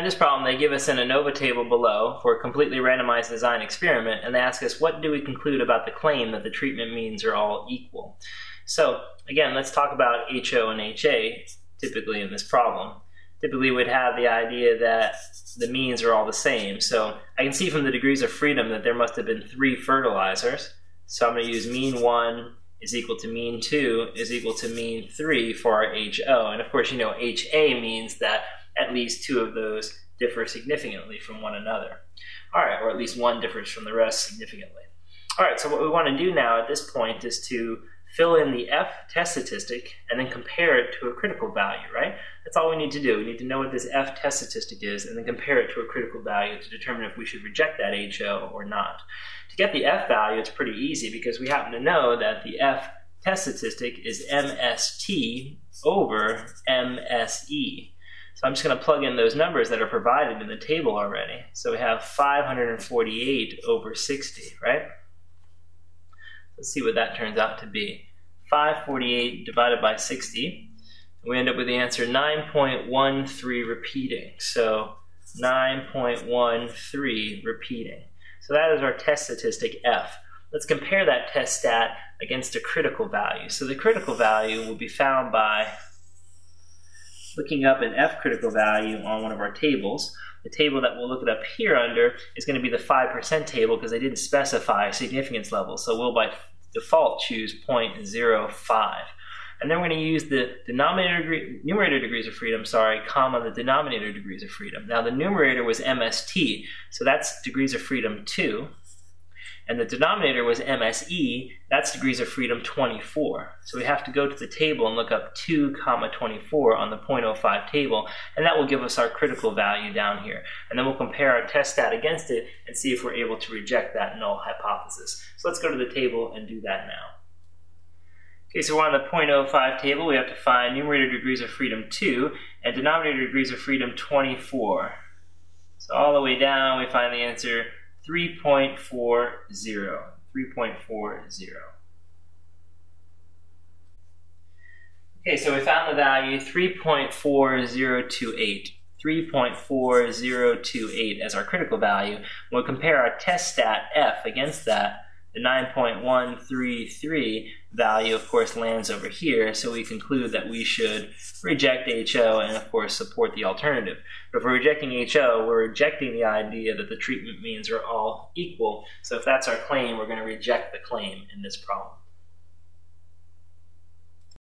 On this problem, they give us an ANOVA table below for a completely randomized design experiment, and they ask us, what do we conclude about the claim that the treatment means are all equal? So, again, let's talk about HO and HA, typically in this problem. Typically, we'd have the idea that the means are all the same. So, I can see from the degrees of freedom that there must have been three fertilizers. So, I'm going to use mean 1 is equal to mean 2 is equal to mean 3 for our HO. And, of course, you know, HA means that at least two of those differ significantly from one another. All right, or at least one differs from the rest significantly. All right, so what we want to do now at this point is to fill in the F test statistic and then compare it to a critical value, right? That's all we need to do. We need to know what this F test statistic is and then compare it to a critical value to determine if we should reject that HO or not. To get the F value, it's pretty easy because we happen to know that the F test statistic is MST over MSE. So I'm just going to plug in those numbers that are provided in the table already. So we have 548 over 60, right? Let's see what that turns out to be. 548 divided by 60. We end up with the answer 9.13 repeating. So 9.13 repeating. So that is our test statistic F. Let's compare that test stat against a critical value. So the critical value will be found by looking up an F critical value on one of our tables. The table that we'll look it up here under is going to be the 5% table because they didn't specify significance level. So we'll by default choose 0.05. And then we're going to use the numerator degrees of freedom, comma the denominator degrees of freedom. Now the numerator was MST, so that's degrees of freedom 2. And the denominator was MSE, that's degrees of freedom 24. So we have to go to the table and look up 2, 24 on the 0.05 table, and that will give us our critical value down here. And then we'll compare our test stat against it and see if we're able to reject that null hypothesis. So let's go to the table and do that now. Okay, so we're on the 0.05 table. We have to find numerator degrees of freedom 2 and denominator degrees of freedom 24. So all the way down, we find the answer 3.40. Okay, so we found the value 3.4028. 3.4028 as our critical value. We'll compare our test stat F against that. The 9.133 value, of course, lands over here, so we conclude that we should reject HO and, of course, support the alternative. But if we're rejecting HO, we're rejecting the idea that the treatment means are all equal. So if that's our claim, we're going to reject the claim in this problem.